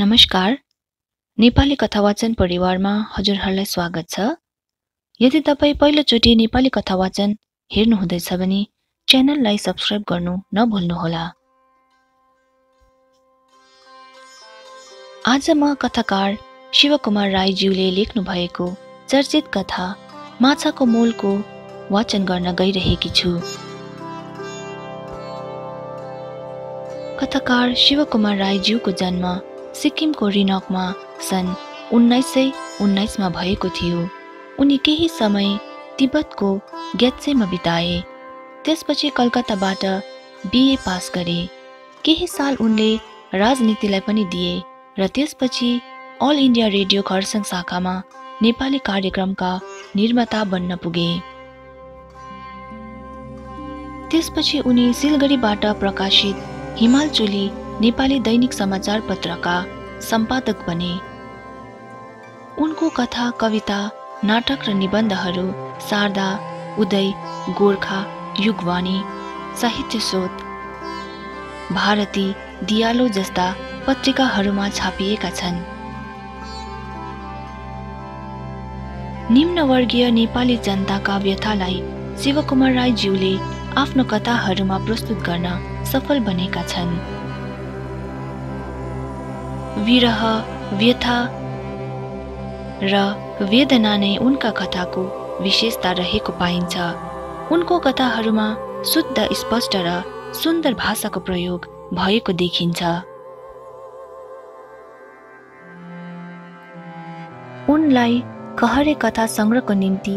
नमस्कार, नेपाली कथावाचन परिवारमा हजुरहरूलाई स्वागत छ। यदि तपाईं पहिलोचोटि नेपाली कथावाचन हेर्नुहुँदैछ भने च्यानललाई सब्स्क्राइब गर्नु नभुल्नुहोला। आज म कथाकार शिवकुमार राईज्यूले लेख्नु भएको चर्चित कथा माछाको मोलको वाचन गर्न गइरहेकी छु। कथाकार शिवकुमार राईज्यूको जन्म सिक्किमको रिनॉकमा सन् 1919 मा भएको थियो। उनी केही समय तिब्बतको गैच्सेमा बिताए। त्यसपछि कलकत्ताबाट बीए पास गरे। केही साल उनले राजनीतिलाई पनि दिए र त्यसपछि ऑल इंडिया रेडियो खरसांग शाखामा नेपाली कार्यक्रमका निर्माता बन्न पुगे। त्यसपछि उनी सिलगढीबाट प्रकाशित हिमालचुली नेपाली दैनिक समाचार पत्रका सम्पादक बने। उनको कथा, कविता, नाटक र निबन्धहरू सारदा, उदय गोर्खा, युगवानी, साहित्य स्रोत, भारती, दिवालो जस्ता पत्रिकाहरूमा छापिएका छन्। निम्नवर्गीय नेपाली जनताका व्यथालाई शिवकुमार राईज्यूले आफ्नो कथाहरूमा प्रस्तुत गर्न सफल बनेका छन्। विरह, व्यथा र वेदना नै उनका कथाको विशेषता रहेको पाइन्छ। उनको कथाहरूमा शुद्ध, स्पष्ट र सुन्दर भाषाको प्रयोग भएको देखिन्छ। उनलाई कहरे कथा संग्रहको निम्ति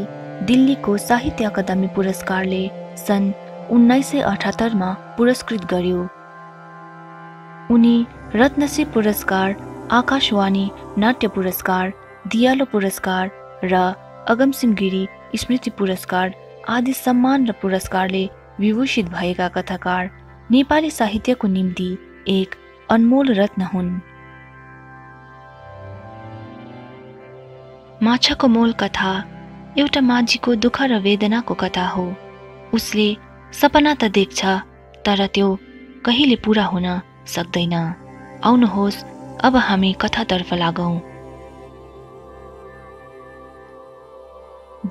दिल्लीको साहित्य अकादमी पुरस्कारले सन् 1978 मा पुरस्कृत गर्यो। उनी रत्नश्री पुरस्कार, आकाशवाणी नाट्य पुरस्कार, दिवालो पुरस्कार र अगमसिंगिरी स्मृति पुरस्कार आदि सम्मान र पुरस्कारले विभूषित भएका कथाकार नेपाली साहित्यको निम्ति एक अनमोल रत्न हुन्। माछाको मोल कथा एउटा माझीको दुःख र वेदनाको कथा हो। उसले सपना त देख्छ, तर त्यो कहिले पूरा हुन सक्दैन। आउनुहोस्, अब हामी कथातर्फ लागौं।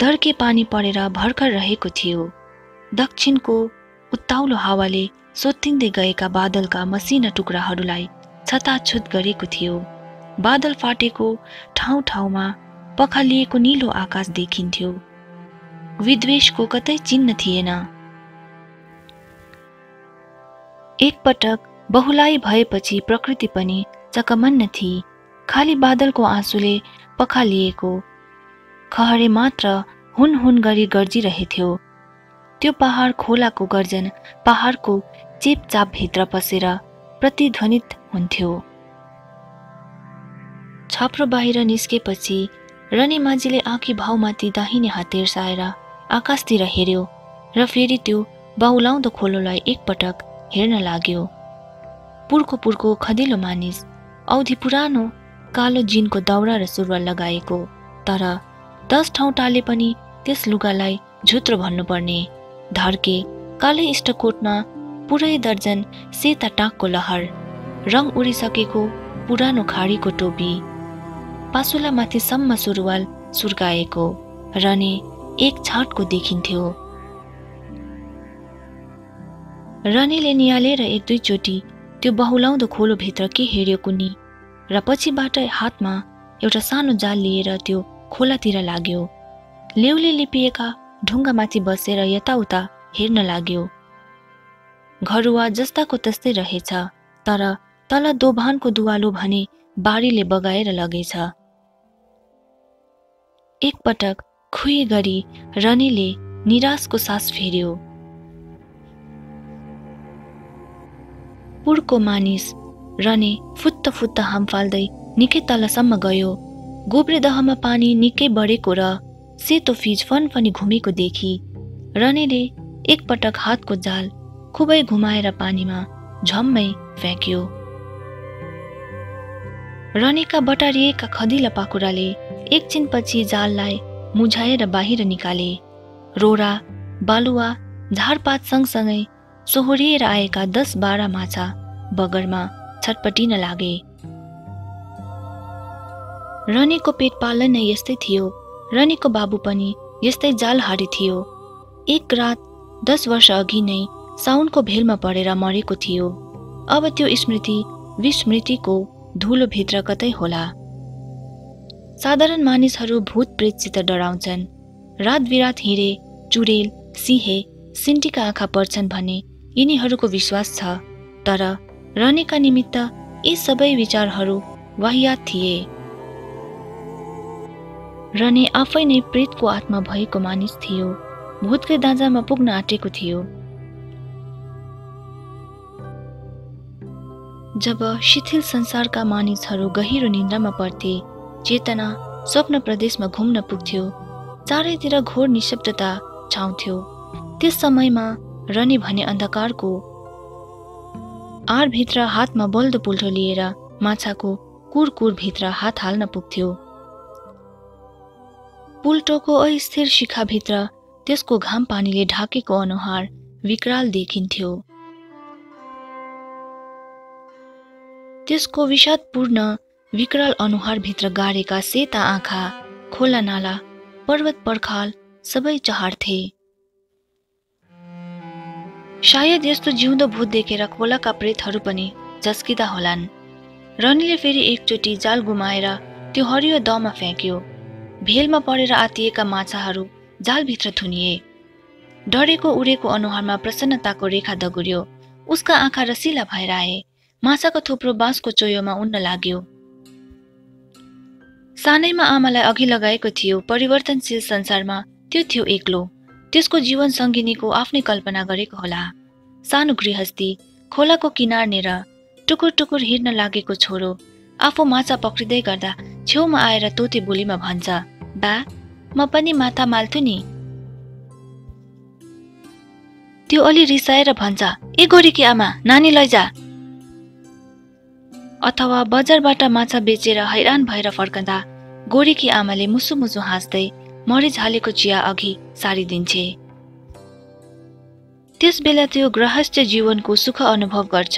धर्के पानी परेर भर्खर रहेको थियो। दक्षिणको उत्ताउलो हावाले सोत्तिँदै गएका बादलका मसिना टुक्राहरूलाई छताछुत गरेको थियो। बादल फाटेको ठाउँ ठाउँमा पखालिएको निलो आकाश देखिन्थ्यो। विद्वेषको कतै चिन्ह थिएन। एकपटक बहुलाई भएपछि प्रकृति पनि चकमन्न थिई। खाली बादलको आँसुले पखालिएको खहरे मात्र हुन हुन गरी गर्जिरहेथ्यो। त्यो पहाड खोलाको गर्जन पहाडको चेपचापभित्र पसेर प्रतिध्वनित हुन्थ्यो। छाप्रो बाहिर निस्केपछि रनेमाझीले आँखी भावमाथि दाहिने हात तेर्साएर आकाशतिर हेऱ्यो र फेरि त्यो बाहुलाउँदो खोलोलाई एकपटक हेर्न लाग्यो। पुर्को पुर्को खदिलो मानिस, औधी पुरानो कालो जिनको दौरा र सुरुवाल लगाएको, तर 10 ठाउँ टाले पनि त्यस लुगालाई झुत्रो भन्नुपर्ने। धर्के कालै इष्टकोटमा पुरै दर्जन सेता टाँकको लहर, रङ उडिसकेको पुरानो खाडीको टोपी, पासुलामाथिसम्म सुरुवाल सुर्काएको रने एक छाटको देखिन्थ्यो। रनेले निहालेर एक दुईचोटि त्यो बहुलाउँदो खोलोभित्र के हेऱ्यो कुनी र पछिबाट हातमा एउटा सानो जाल लिएर त्यो खोलातिर लाग्यो। लेउले लिपिएका ढुङ्गामाथि बसेर यताउता हेर्न लाग्यो। घरुवा जस्ताको तस्तै रहेछ, तर तल दोभानको दुवालो भने बारीले बगाएर लगेछ। एकपटक खुई गरी रनेले निराशको सास फेर्यो। पुर्को मानिस रने फुत्त फुत्त हाम फाल्दै निकै तलसम्म गयो। गोब्रेदहमा पानी निकै बढेको र सेतो फिज फनफनी घुमेको देखि रनेले एकपटक हातको जाल खुबै घुमाएर पानीमा झम्मै फ्याँक्यो। रनेका बटारिएका खदिला पाखुराले एकछिनपछि जाललाई मुझाएर बाहिर निकाले। रोरा, बालुवा, झारपात सँगसँगै सोहोरिएर आएका 10-12 माछा बगरमा छटपटिन लागे। रनेको पेट पालन नै यस्तै थियो। रनेको बाबु पनि यस्तै जालहारी थियो। एक रात 10 वर्ष अघि नै साउनको भेलमा परेर मरेको थियो। अब त्यो स्मृति विस्मृतिको धुलो भित्र कतै होला। साधारण मानिसहरू भूत प्रेतसित डराउँछन्। रात विरात हिरे, चुडेल, सिंहे, सिन्टीका आँखा पर्छन् भने यिनीहरूको विश्वास छ। तर रनेका निमित्त यी सबै विचारहरू वाह्यात थिए। रने आफै नै प्रेतको आत्मा भएको मानिस थियो। भूतकै दाँजामा पुग्न आँटेको थियो। जब शिथिल संसारका मानिसहरू गहिरो निन्द्रामा पर्थे, चेतना स्वप्न प्रदेशमा घुम्न पुग्थ्यो। चारैतिर घोर निशब्दता छाउँथ्यो। त्यस समयमा रने भने अन्धकारको आरभित्र हातमा बल्दो पुल्ठो लिएर माछाको कुरकुर भित्र हात हाल्न पुग्थ्यो। पुल्टोको अस्थिर शिखाभित्र त्यसको घाम पानीले ढाकेको अनुहार विकराल देखिन्थ्यो। त्यसको विषादपूर्ण विकराल अनुहारभित्र गाडेका सेता आँखा, खोला नाला, पर्वत पर्खाल सबै चहार्थे। शायद यस्तो जिउँदो भूत देखेर खोलाका प्रेतहरू पनि झस्किँदा होलान्। रनीले फेरि एकचोटि जाल घुमाएर त्यो हरियो दमा फ्याँक्यो। भेलमा परेर आतिएका माछाहरू जालभित्र थुनिए। डरेको उडेको अनुहारमा प्रसन्नताको रेखा दगुर्यो। उसका आँखा रसिला भएर आए। माछाको थुप्रो बाँसको चोयोमा उड्न लाग्यो। सानैमा आमालाई अघि लगाएको थियो। परिवर्तनशील संसारमा त्यो थियो एक्लो। त्यसको जीवन सङ्गिनीको आफ्नै कल्पना गरेको होला। सानो गृहस्थी, खोलाको किनारनेर टुकुर टुकुर हिँड्न लागेको छोरो आफू माछा पक्रिँदै गर्दा छेउमा आएर तोते बोलीमा भन्छ, बा, म पनि माछा माल्थु नि। त्यो अलि रिसाएर भन्छ, ए गोरीकी आमा, नानी लैजा। अथवा बजारबाट माछा बेचेर हैरान भएर फर्कँदा गोरीकी आमाले मुसु मुसु हाँस्दै मरिच हालेको चिया अघि सारिदिन्छे। त्यस बेला त्यो गृहस्थ जीवनको सुख अनुभव गर्छ।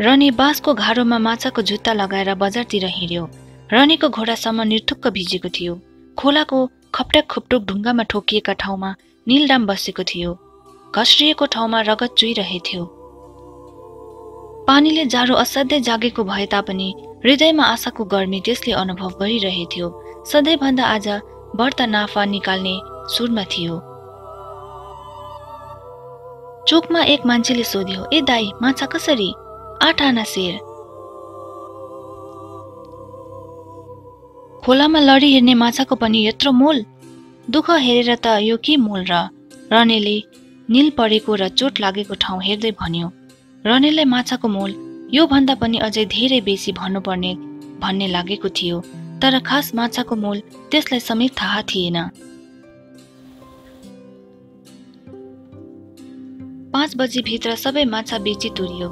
रनी बाँसको घारोमा माछाको जुत्ता लगाएर बजारतिर हिँड्यो। रनीको घोडासम्म निर्थुक्क भिजेको थियो। खोलाको खपट्याक खुप्टुक ढुङ्गामा ठोकिएका ठाउँमा नीलडाम बसेको थियो। घस्रिएको ठाउँमा रगत चुइरहेथ्यो। पानीले जाडो असाध्यै जागेको भए तापनि हृदयमा आशाको गर्मी त्यसले अनुभव गरिरहेथ्यो। सधैँभन्दा आज बढ्ता नाफा निकाल्ने सुरमा थियो। चोकमा एक मान्छेले सोध्यो, ए दाई, माछा कसरी? 8 आना सेर। खोलामा लडी हिँड्ने माछाको पनि यत्रो मोल? दुःख हेरेर त यो के मोल र? रनेले निल परेको र चोट लागेको ठाउँ हेर्दै भन्यो। रनेलाई माछाको मोल यो भन्दा पनि अझै धेरै बेसी भन्नुपर्ने भन्ने लागेको थियो। तर खास माछाको मोल त्यसलाई समेत थाहा थिएन। 5 बजी भित्र सबै माछा बेची तुरियो।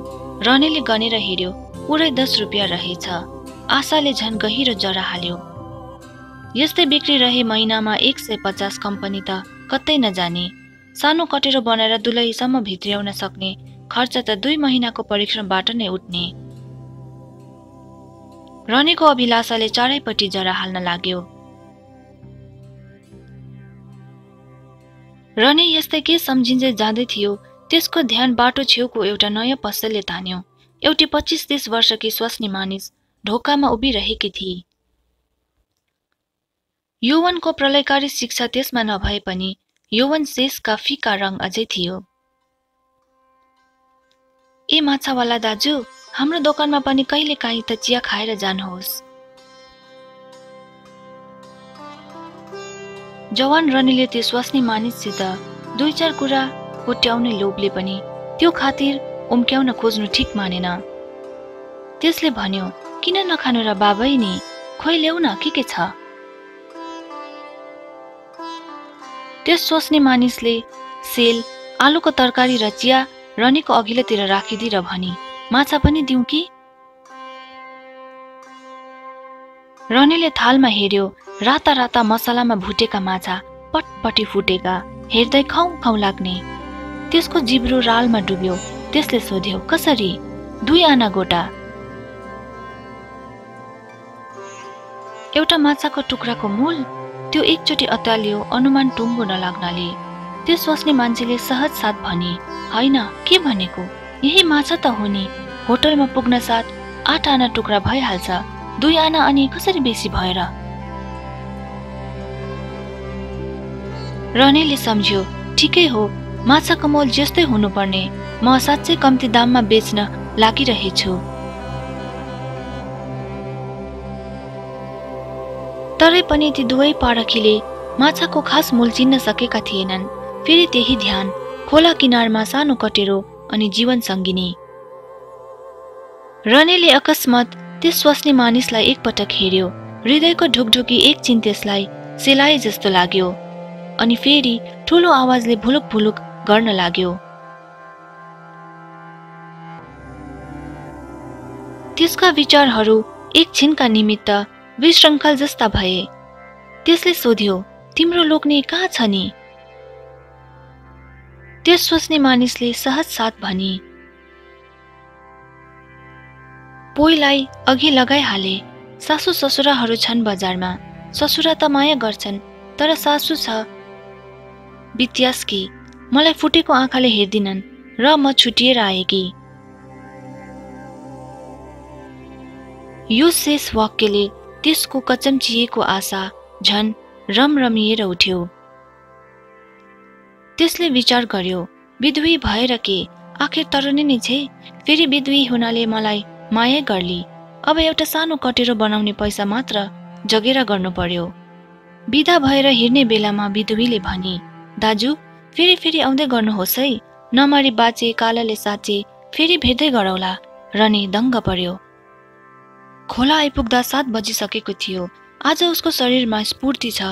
रनेले गनेर हेर्यो, पुरै 10 रुपियाँ रहेछ। आशाले झन् गहिरो जरा हाल्यो। यस्तै बिक्री रहे महिनामा 150 कम्पनी त कतै नजाने। सानो कटेरो बनाएर दुलहीसम्म भित्र्याउन सक्ने खर्च त 2 महिनाको परिश्रमबाट नै उठ्ने। रनेको अभिलाषाले चारैपट्टि जरा हाल्न लाग्यो। रने यस्तै के सम्झिँदै जाँदै थियो, त्यसको ध्यान बाटो छेउको एउटा नयाँ पसलले तान्यो। एउटी 25-30 वर्षकी स्वास्नी मानिस ढोकामा उभिरहेकी थिए। यौवनको प्रलयकारी शिक्षा त्यसमा नभए पनि यौवन शेषका फिका रङ अझै थियो। ए माछावाला दाजु, हाम्रो दोकानमा पनि कहिलेकाहीँ त चिया खाएर जानुहोस्। जवान रनीले त्यो स्वास्नी मानिससित 2-4 कुरा कोट्याउने लोभले पनि त्यो खातिर उम्क्याउन खोज्नु ठिक मानेन। त्यसले भन्यो, किन नखानु र बाबै नि, खोइ ल्याउ न, के छ? त्यस स्वास्नी मानिसले सेल, आलुको तरकारी र चिया रनेको अघिल्तिर राखिदिई र भनी, माछा पनि दिउँ कि? रनेले थालमा हेर्यो। राता राता मसलामा भुटेका माछा पटपटी फुटेका हेर्दै खाउँ खाउँ लाग्ने। त्यसको जिब्रो रालमा डुब्यो। त्यसले सोध्यो, कसरी? 2 आना गोटा। एउटा माछाको टुक्राको मूल त्यो एकचोटि अत्यालियो, अनुमान टुङ्गो नलाग्नाले त्यो सोच्ने मान्छेले सहज साथ भने, होइन के भनेको, यही माछा त हो नि। होटलमा पुग्न साथ 8 आना टुक्रा भइहाल्छ, 2 आना अनि कसरी बेसी भएर। रनेले सम्झ्यो, ठिकै हो, माछाको मोल जस्तै हुनुपर्ने, म साँच्चै कम्ती दाममा बेच्न लागिरहेछु। तरै पनि ती दुवै पारखीले माछाको खास मूल चिन्न सकेका थिएनन्। फेरि त्यही ध्यान, खोला किनारमा सानो कटेरो अनि जीवन सङ्गिनी। रनेले अकस्मात त्यस स्वास्नी मानिसलाई एकपटक हेर्यो, हृदयको ढुकढुकी एकछिन त्यसलाई सेलाए जस्तो लाग्यो अनि फेरि ठुलो आवाजले भुलुक भुलुक गर्न लाग्यो। त्यसका विचारहरू एकछिनका निमित्त विश्रङ्खल जस्ता भए। त्यसले सोध्यो, तिम्रो लोग्ने कहाँ छ नि? त्यस सोच्ने मानिसले सहज साथ भनी, पोइलाई अघि लगाइहाले, सासू ससुराहरू छन् बजारमा, ससुरा त माया गर्छन् तर सासू छ वित्यास्की, मलाई फुटेको आँखाले हेर्दिनन् र म छुटिएर आएकी। यो शेष वाक्यले त्यसको कचम्चिएको आशा झन रमरमिएर उठ्यो। त्यसले विचार गर्यो, विधवी भएर के, आखिर तरुणी नै छे, फेरि विधवी हुनाले मलाई माया गर्ली, अब एउटा सानो कटेरो बनाउने पैसा मात्र जगेरा गर्नु पर्यो। बिदा भएर हिँड्ने बेलामा विधवीले भनी, दाजु फेरि आउँदै गर्नुहोस् है, नमारी बाँचे कालले साँचे, फेरि भेट्दै गरौला। रने दङ्ग पर्यो। खोला आइपुग्दा 7 बजिसकेको थियो। आज उसको शरीरमा स्फूर्ति छ,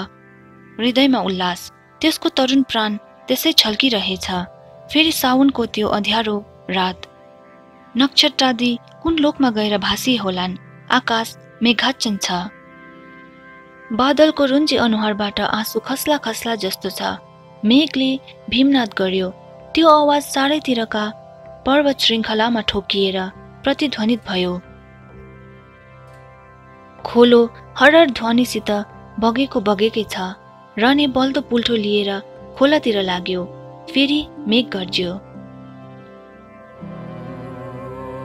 हृदयमा उल्लास, त्यसको तरुण प्राण त्यसै छल्किरहेछ। फेरि साउनको त्यो अँध्यारो रात, नक्षत्रादि कुन लोकमा गएर भासी होलान्, आकाश मेघाच्छन्न छ, बादलको रुन्जी अनुहारबाट आँसु खस्ला खस्ला जस्तो छ। मेघले भीमनाद गर्यो, त्यो आवाज चारैतिरका पर्वत श्रृङ्खलामा ठोकिएर प्रतिध्वनित भयो। खोलो हरहर ध्वनिसित बगेको बगेकै छ। रने बल्दो पुल्ठो लिएर खोलातिर लाग्यो। फेरि मेघ गर्ज्यो।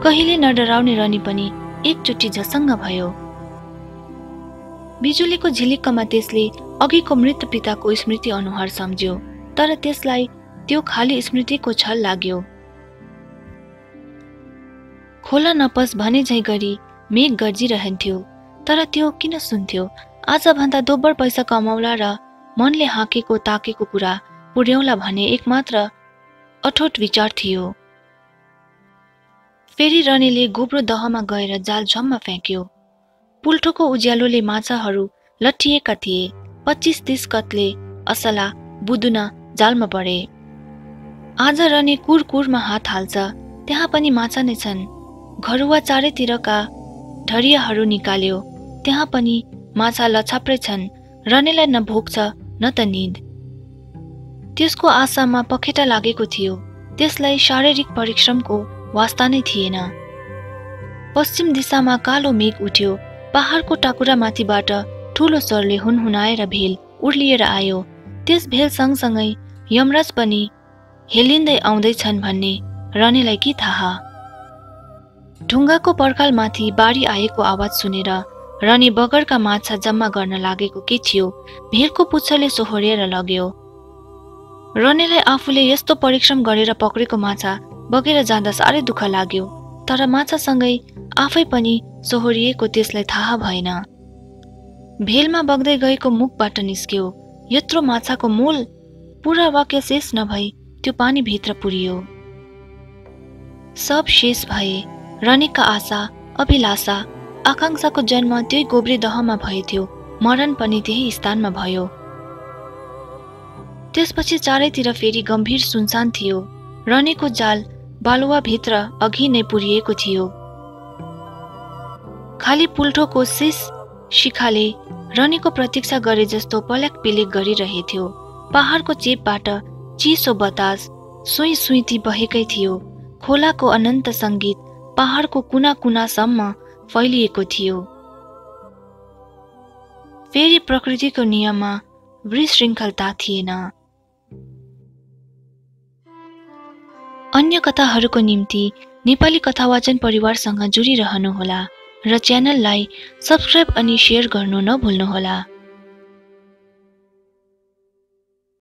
कहिले नडराउने रनी पनि एकचोटि झसङ्ग भयो। बिजुलीको झिलिक्कमा त्यसले अघिको मृत पिताको स्मृति अनुहार सम्झ्यो, तर त्यसलाई त्यो खाली स्मृतिको छल लाग्यो। खोला नपस भने झै गरी मेघ गर्जिरहन्थ्यो, तर त्यो किन सुन्थ्यो? आजभन्दा दोब्बर पैसा कमाउला र मनले हाँकेको ताकेको कुरा पुर्याउला भने एकमात्र अठोट विचार थियो। फेरि रनेले गोब्रो दहमा गएर जाल झम्मा फ्याँक्यो। पुल्ठोको उज्यालोले माछाहरू लट्ठिएका थिए। 25-30 कतले असला बुदुना जालमा परे। आज रने कुरकुरमा हात हाल्छ, त्यहाँ पनि माछा नै छन्। घरुवा चारैतिरका ढरियाहरू निकाल्यो, त्यहाँ पनि माछा लछाप्रै छन्। रनेलाई न भोक छ न त निद। त्यसको आशामा पखेटा लागेको थियो, त्यसलाई शारीरिक परिश्रमको वास्ता नै थिएन। पश्चिम दिशामा कालो मेघ उठ्यो, पहाडको टाकुरा माथिबाट ठुलो स्वरले हुनहुनाएर भेल उर्लिएर आयो। त्यस भेल सँगसँगै यमराज पनि हेलिँदै आउँदैछन् भन्ने रनेलाई के थाहा? ढुङ्गाको पर्खालमाथि बाढी आएको आवाज सुनेर रने बगरका माछा जम्मा गर्न लागेको के थियो, भेलको पुच्छरले सोहोरिएर लग्यो। रनेलाई आफूले यस्तो परिश्रम गरेर पक्रेको माछा बगेर जाँदा साह्रै दुःख लाग्यो, तर माछासँगै आफै पनि सोहोरिएको त्यसलाई थाहा भएन। भेलमा बग्दै गएको मुखबाट निस्क्यो, यत्रो माछाको मूल। पुरा वाक्य शेष नभई त्यो पानीभित्र पुरियो। सब शेष भए। रनेका आशा, अभिलाषा, आकाङ्क्षाको जन्म त्यही गोब्रे दहमा भएथ्यो, मरण पनि त्यही स्थानमा भयो। त्यसपछि चारैतिर फेरि गम्भीर सुनसान थियो। रनेको जाल बालुवाभित्र अघि नै पुरिएको थियो। खाली पुल्ठोको शेष शिखाले रनेको प्रतीक्षा गरे जस्तो पलक पिलेक गरिरहेथ्यो। पहाडको चेपबाट चिसो बतास सुई सुइती बहेकै थियो। खोलाको अनन्त सङ्गीत पहाडको कुना कुनासम्म फैलिएको थियो। फेरि प्रकृतिको नियममा विशृङ्खलता थिएन। अन्य कथाहरूको निम्ति नेपाली कथावाचन परिवारसँग जुडिरहनुहोला र च्यानललाई सब्स्क्राइब अनि सेयर गर्नु नभुल्नुहोला।